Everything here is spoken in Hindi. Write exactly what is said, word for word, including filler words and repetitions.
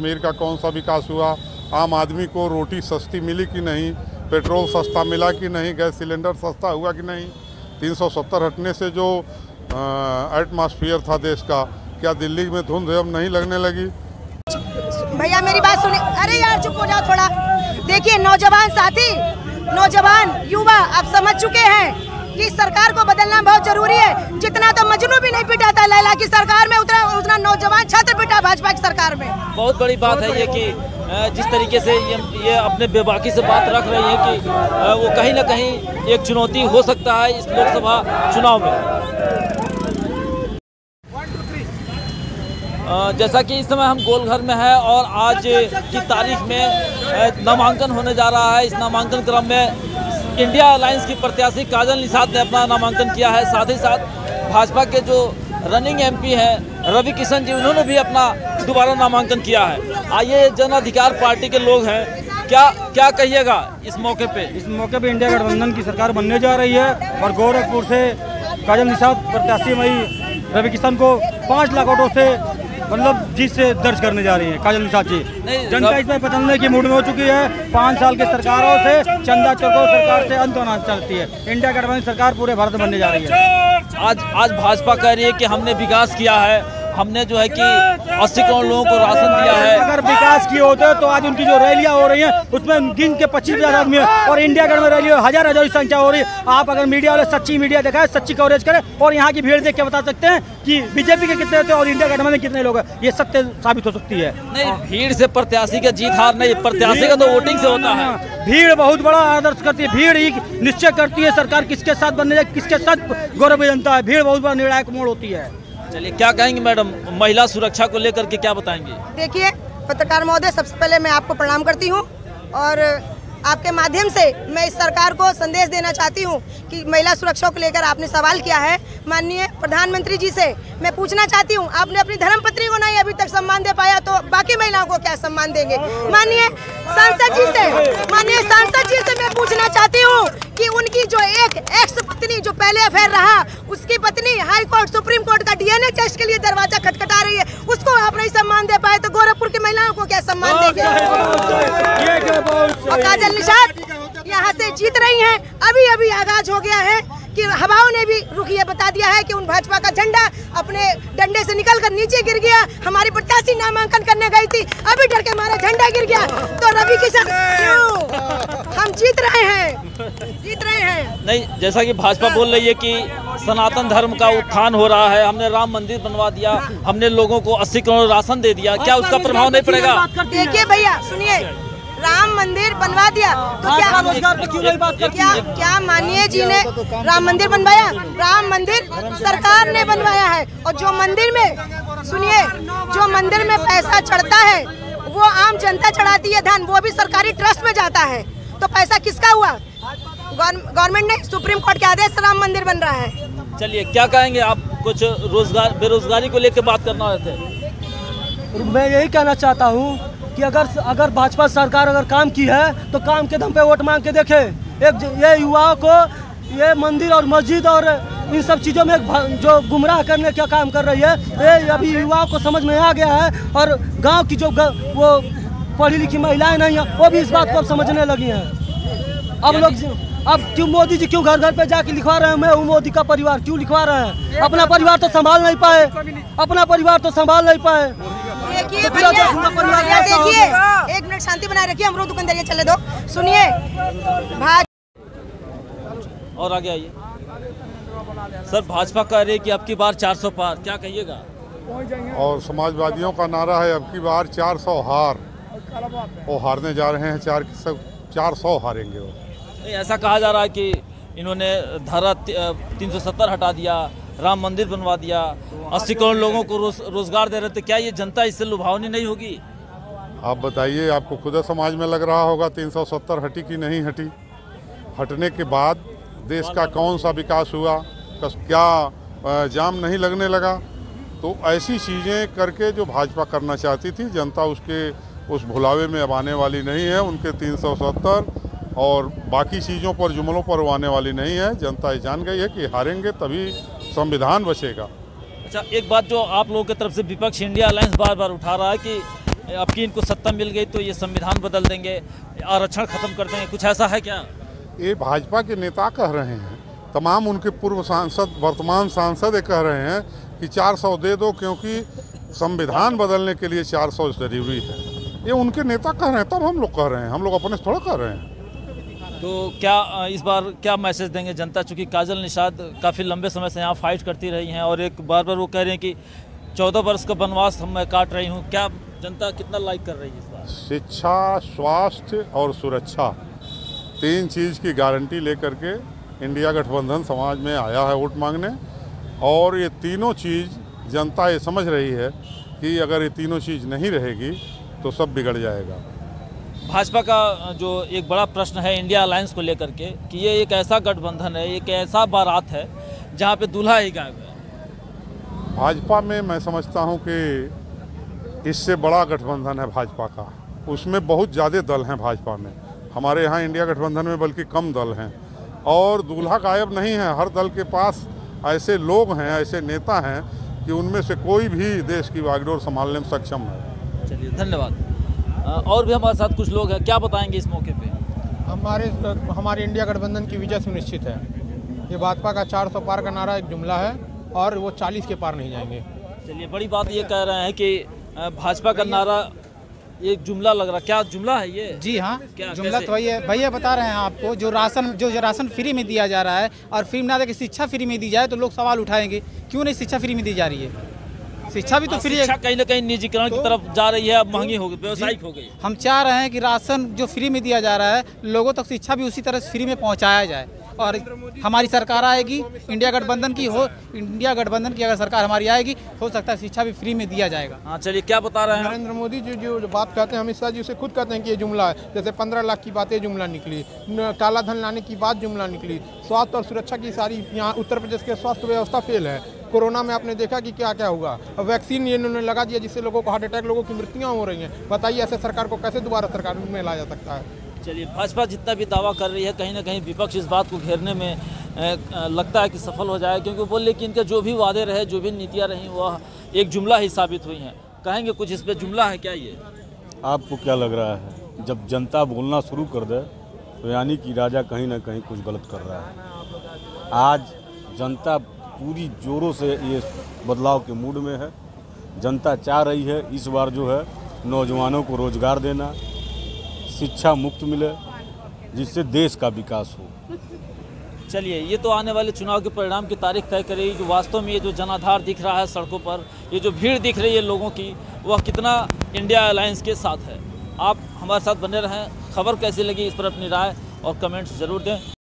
कश्मीर का कौन सा विकास हुआ, आम आदमी को रोटी सस्ती मिली कि नहीं, पेट्रोल सस्ता मिला कि नहीं, गैस सिलेंडर सस्ता हुआ कि नहीं। तीन सौ सत्तर हटने से जो एटमॉस्फेयर था देश का, क्या दिल्ली में धुंध अब नहीं लगने लगी? भैया मेरी बात सुनिए, अरे यार चुप हो जाओ थोड़ा। देखिए नौजवान साथी, नौजवान युवा आप समझ चुके हैं कि सरकार को बदलना बहुत जरूरी है। जितना तो मजनू भी नहीं पिटाता लैला की सरकार में, उतना उतना नौजवान छात्र पिटा भाजपा की सरकार में। बहुत बड़ी बात है ये कि जिस तरीके से ये ये अपने बेबाकी से बात रख रही है कि वो कहीं ना कहीं एक चुनौती हो सकता है इस लोकसभा चुनाव में। जैसा कि इस समय हम गोलघर में हैं और आज की तारीख में नामांकन होने जा रहा है। इस नामांकन क्रम में इंडिया अलायंस की प्रत्याशी काजल निषाद ने अपना नामांकन किया है। साथ ही साथ भाजपा के जो रनिंग एमपी हैं रवि किशन जी, उन्होंने भी अपना दोबारा नामांकन किया है। आइए, जन अधिकार पार्टी के लोग हैं, क्या क्या कहिएगा इस मौके पर? इस मौके पर इंडिया गठबंधन की सरकार बनने जा रही है और गोरखपुर से काजल निषाद प्रत्याशी वही रवि किशन को पाँच लाख वोटों से मतलब जीत से दर्ज करने जा रही है काजल निषाद जी। जनता इसमें बदलने की मूड में हो चुकी है। पाँच साल की सरकारों से, चंदा चौकोर सरकार से अंत होना चाहती है। इंडिया गठबंधन सरकार पूरे भारत में बनने जा रही है। आज आज भाजपा कह रही है कि हमने विकास किया है, हमने जो है कि अस्सी करोड़ लोगों को राशन दिया है। अगर विकास किए होते तो आज उनकी जो रैलियां हो रही हैं उसमें गिन के पच्चीस हजार आदमी है और इंडिया गेट में रैली हजार हजार की संख्या हो रही है। आप अगर मीडिया वाले सच्ची मीडिया दिखाए, सच्ची कवरेज करें और यहाँ की भीड़ देख के बता सकते हैं कि बीजेपी के कितने होते और इंडिया गेट में कितने लोग हैं। ये सत्य साबित हो सकती है। नहीं, भीड़ से प्रत्याशी का जीत हार नहीं, प्रत्याशी का तो वोटिंग से होता है। भीड़ बहुत बड़ा आदर्श करती है। भीड़ ही निश्चय करती है सरकार किसके साथ बनने जाए, किसके साथ गौरव जनता है। भीड़ बहुत बड़ा निर्णायक मोड़ होती है। चलिए, क्या कहेंगे मैडम महिला सुरक्षा को लेकर के, क्या बताएंगे? देखिए पत्रकार महोदय, सबसे पहले मैं आपको प्रणाम करती हूं और आपके माध्यम से मैं इस सरकार को संदेश देना चाहती हूं कि महिला सुरक्षा को लेकर आपने सवाल किया है। माननीय प्रधानमंत्री जी से मैं पूछना चाहती हूं, आपने अपनी धर्मपत्नी को नहीं अभी तक सम्मान दे पाया तो बाकी महिलाओं को क्या सम्मान देंगे? माननीय सांसद जी से, माननीय सांसद जी से मैं पूछना चाहती हूँ कि उनकी जो एक एक्स पत्नी जो पहले अफेयर रहा, उसकी पत्नी हाई कोर्ट सुप्रीम कोर्ट का डीएनए टेस्ट के लिए दरवाजा खटखटा रही है, उसको आप नहीं सम्मान दे पाए तो गोरखपुर की महिलाओं को क्या सम्मान देंगे? और काजल निषाद यहाँ से जीत रही हैं। अभी अभी आगाज हो गया है कि हवाओं ने भी रुखिया बता दिया है कि उन भाजपा का झंडा अपने डंडे से निकलकर नीचे गिर गया। हमारी प्रत्याशी नामांकन करने गई थी, अभी डर के हमारा झंडा गिर गया। तो रवि किशन, हम जीत रहे हैं, जीत रहे हैं। नहीं, जैसा कि भाजपा बोल रही है कि सनातन धर्म का उत्थान हो रहा है, हमने राम मंदिर बनवा दिया, हमने लोगों को अस्सी करोड़ राशन दे दिया, क्या उसका प्रभाव नहीं पड़ेगा? देखिए भैया सुनिए, राम मंदिर बनवा दिया तो क्या बात क्या क्या, क्या माननीय जी ने राम मंदिर बनवाया? राम मंदिर सरकार ने बनवाया है। और जो मंदिर में सुनिए, जो मंदिर में पैसा चढ़ता है वो आम जनता चढ़ाती है धन, वो भी सरकारी ट्रस्ट में जाता है। तो पैसा किसका हुआ? गवर्नमेंट ने, सुप्रीम कोर्ट के आदेश राम मंदिर बन रहा है। चलिए, क्या कहेंगे आप? कुछ रोजगार बेरोजगारी को लेकर बात करना होते हैं। मैं यही कहना चाहता हूँ कि अगर अगर भाजपा सरकार अगर काम की है तो काम के दम पे वोट मांग के देखे। एक ये युवाओं को ये मंदिर और मस्जिद और इन सब चीज़ों में जो गुमराह करने का काम कर रही है, ये अभी युवाओं को समझ में आ गया है। और गांव की जो वो पढ़ी लिखी महिलाएं नहीं हैं वो भी इस बात को अब समझने लगी हैं। अब लोग अब क्यों मोदी जी क्यों घर घर पे जाके लिखवा रहे हैं मैं हूँ मोदी का परिवार, क्यों लिखवा रहे हैं? अपना परिवार तो संभाल नहीं पाए, अपना परिवार तो संभाल नहीं पाए। देखिए देखिए एक मिनट शांति बनाए रखिए, हमरो दुकानदारिया चले दो। सुनिए भाजपा और आगे आइए सर, भाजपा कह रही है कि अब की बार चार सौ पार, क्या कहिएगा? और समाजवादियों का नारा है अब की बार चार सौ हार, वो हारने जा रहे हैं। चार चार सौ हारेंगे वो। नहीं, ऐसा कहा जा रहा है कि इन्होंने धारा तीन सौ सत्तर हटा दिया, राम मंदिर बनवा दिया, अस्सी करोड़ लोगों को रोज, रोजगार दे रहे थे, क्या ये जनता इससे लुभावनी नहीं होगी? आप बताइए, आपको खुद समाज में लग रहा होगा तीन सौ सत्तर हटी कि नहीं हटी। हटने के बाद देश का कौन सा विकास हुआ, क्या जाम नहीं लगने लगा? तो ऐसी चीज़ें करके जो भाजपा करना चाहती थी, जनता उसके उस भुलावे में अब आने वाली नहीं है। उनके तीन सौ सत्तर और बाकी चीज़ों पर, जुमलों पर वो आने वाली नहीं है। जनता ये जान गई है कि हारेंगे तभी संविधान बचेगा। अच्छा, एक बात जो आप लोगों की तरफ से विपक्ष इंडिया अलायंस बार बार उठा रहा है कि अब की इनको सत्ता मिल गई तो ये संविधान बदल देंगे, आरक्षण खत्म कर देंगे, कुछ ऐसा है क्या? ये भाजपा के नेता कह रहे हैं, तमाम उनके पूर्व सांसद, वर्तमान सांसद ये कह रहे हैं कि चार सौ दे दो क्योंकि संविधान बदलने के लिए चार सौ जरूरी है। ये उनके नेता कह रहे हैं, तब हम लोग कह रहे हैं, हम लोग अपने से थोड़ा कह रहे हैं। तो क्या इस बार क्या मैसेज देंगे जनता, चूँकि काजल निषाद काफ़ी लंबे समय से यहाँ फाइट करती रही हैं और एक बार बार वो कह रहे हैं कि चौदह वर्ष का वनवास हम मैं काट रही हूँ, क्या जनता कितना लाइक कर रही है इस बार? शिक्षा, स्वास्थ्य और सुरक्षा, तीन चीज़ की गारंटी लेकर के इंडिया गठबंधन समाज में आया है वोट मांगने, और ये तीनों चीज़ जनता ये समझ रही है कि अगर ये तीनों चीज़ नहीं रहेगी तो सब बिगड़ जाएगा। भाजपा का जो एक बड़ा प्रश्न है इंडिया अलायंस को लेकर के, कि ये एक ऐसा गठबंधन है, एक ऐसा बारात है जहाँ पे दूल्हा ही गायब है। भाजपा में मैं समझता हूँ कि इससे बड़ा गठबंधन है भाजपा का, उसमें बहुत ज़्यादा दल हैं भाजपा में, हमारे यहाँ इंडिया गठबंधन में बल्कि कम दल हैं, और दूल्हा गायब नहीं है। हर दल के पास ऐसे लोग हैं, ऐसे नेता हैं कि उनमें से कोई भी देश की बागडोर संभालने में सक्षम है। चलिए धन्यवाद। और भी हमारे साथ कुछ लोग हैं, क्या बताएंगे इस मौके पे? हमारे हमारे इंडिया गठबंधन की विजय सुनिश्चित है। ये भाजपा का चार सौ पार का नारा एक जुमला है और वो चालीस के पार नहीं जाएंगे। चलिए, बड़ी बात ये कह रहे हैं कि भाजपा का नारा एक जुमला लग रहा, क्या जुमला है ये? जी हाँ, जुमला तो वही है भैया, बता रहे हैं आपको। जो राशन जो राशन फ्री में दिया जा रहा है और फ्री में ना देकर शिक्षा फ्री में दी जाए तो लोग सवाल उठाएंगे क्यों नहीं शिक्षा फ्री में दी जा रही है। शिक्षा भी तो फ्री है, कहीं ना कहीं निजीकरण की तरफ जा रही है, अब महंगी हो गई, व्यावसायिक हो गई। हम चाह रहे हैं कि राशन जो फ्री में दिया जा रहा है लोगों तक, शिक्षा भी उसी तरह फ्री में पहुँचाया जाए। और हमारी सरकार आएगी इंडिया गठबंधन की, हो इंडिया गठबंधन की अगर सरकार हमारी आएगी हो सकता है शिक्षा भी फ्री में दिया जाएगा। हाँ चलिए, क्या बता रहे हैं? नरेंद्र मोदी जी जो, जो बात कहते हैं, अमित शाह जी उसे खुद कहते हैं कि ये जुमला है। जैसे पंद्रह लाख की बातें जुमला निकली, काला धन लाने की बात जुमला निकली, स्वास्थ्य और सुरक्षा की सारी, यहाँ उत्तर प्रदेश के स्वास्थ्य व्यवस्था फेल है। कोरोना में आपने देखा कि क्या क्या हुआ, और वैक्सीन ये इन्होंने लगा दिया जिससे लोगों को हार्ट अटैक, लोगों की मृत्युआँ हो रही हैं। बताइए ऐसे सरकार को कैसे दोबारा सरकार में लाया जा सकता है? चलिए, भाजपा जितना भी दावा कर रही है कहीं ना कहीं विपक्ष इस बात को घेरने में लगता है कि सफल हो जाए, क्योंकि बोले कि इनके जो भी वादे रहे, जो भी नीतियाँ रहीं, वह एक जुमला ही साबित हुई हैं। कहेंगे कुछ इस पर, जुमला है क्या ये? आपको क्या लग रहा है? जब जनता बोलना शुरू कर दे तो यानी कि राजा कहीं ना कहीं कुछ गलत कर रहा है। आज जनता पूरी जोरों से ये बदलाव के मूड में है। जनता चाह रही है इस बार जो है नौजवानों को रोजगार देना, शिक्षा मुक्त मिले, जिससे देश का विकास हो। चलिए, ये तो आने वाले चुनाव के परिणाम की तारीख तय करेगी कि वास्तव में ये जो जनाधार दिख रहा है सड़कों पर, ये जो भीड़ दिख रही है लोगों की, वह कितना इंडिया अलायंस के साथ है। आप हमारे साथ बने रहें, खबर कैसी लगी इस पर अपनी राय और कमेंट्स जरूर दें।